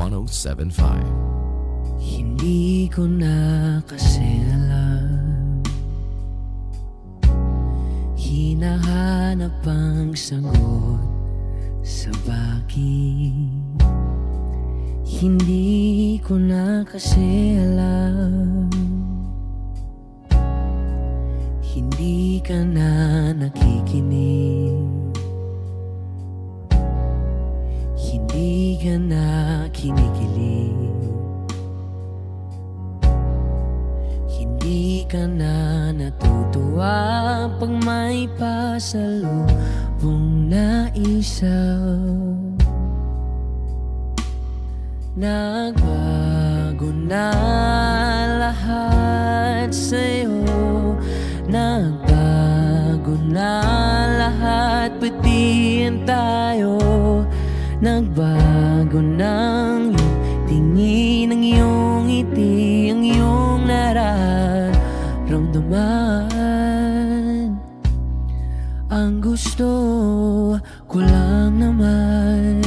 107.5. Hindi ko na kasi alam, hinahanap ang sagot sa bakit. Hindi ko na kasi alam, hindi ka na nakikinig, hindi ka na kinikilig, hindi ka na natutuwa pag may pasalubong na isaw. Nagbago na lahat sa'yo, nagbago na lahat, pati yan tayo. Nagbago ng iyong tingin, ang iyong ngiti, ang iyong nararamdaman. Ang gusto ko lang naman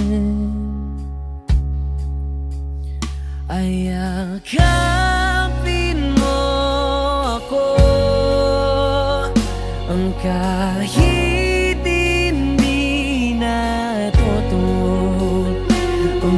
ay yakapin mo ako, ang kahit hindi na totoo, ang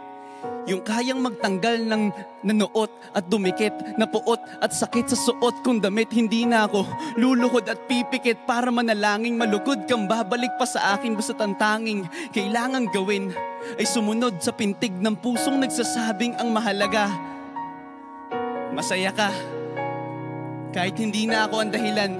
yung kayang magtanggal ng nanuot at dumikit, napuot at sakit sa suot kong damit. Hindi na ako luluhod at pipikit para manalangin malugod kang babalik pa sa akin. Basta tantanging kailangang gawin ay sumunod sa pintig ng pusong nagsasabing ang mahalaga, masaya ka kahit hindi na ako ang dahilan.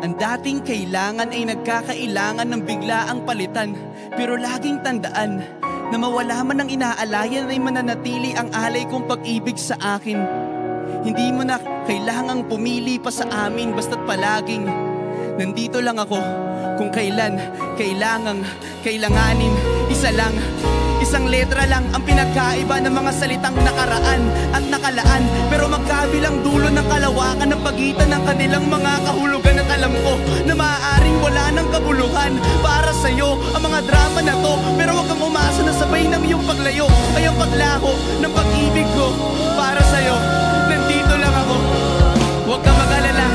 Ang dating kailangan ay nagkakailangan ng bigla ang palitan. Pero laging tandaan na mawala man ang inaalayan ay mananatili ang alay kong pag-ibig sa akin. Hindi mo na kailangang pumili pa sa amin, basta't palaging nandito lang ako kung kailan kailangang kailanganin. Isa lang, isang letra lang ang pinagkaiba ng mga salitang nakaraan at nakalaan, pero magkabilang dulo ng kalawakan ng pagitan ng kanilang mga kahulugan. At alam ko na maaaring wala ng kabuluhan para sa'yo ang mga drama na to, pero huwag kang umasa na sabay ng iyong paglayo ay ang paglaho ng pag-ibig ko para sa'yo. Nandito lang ako, huwag kang mag-alala.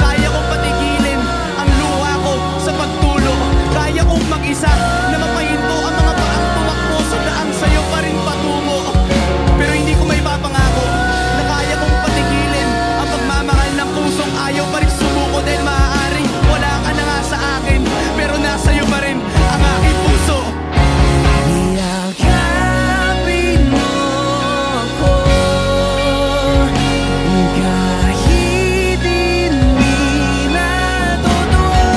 Kaya kong patigilin ang luha ko sa pagtulo, kaya kong mag-isa na mapahinto ang mga paang tumakbo sa daang sa'yo pa rin patungo. Pero hindi ko may papangako na kaya kong patigilin ang pagmamahal ng pusong ayaw pa rin sumuko, dahil maaaring wala ka na nga sa akin, pero nasa'yo pa rin ang aking puso. Yakapin mo ako, kahit hindi na totoo,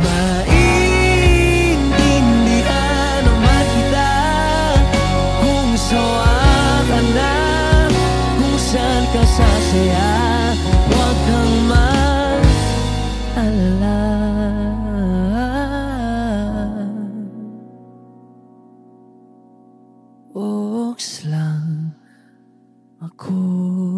maintindihan naman kita kung saan ka na, kung saan ka sasaya, huwag kang mag-alala. Oks lang ako.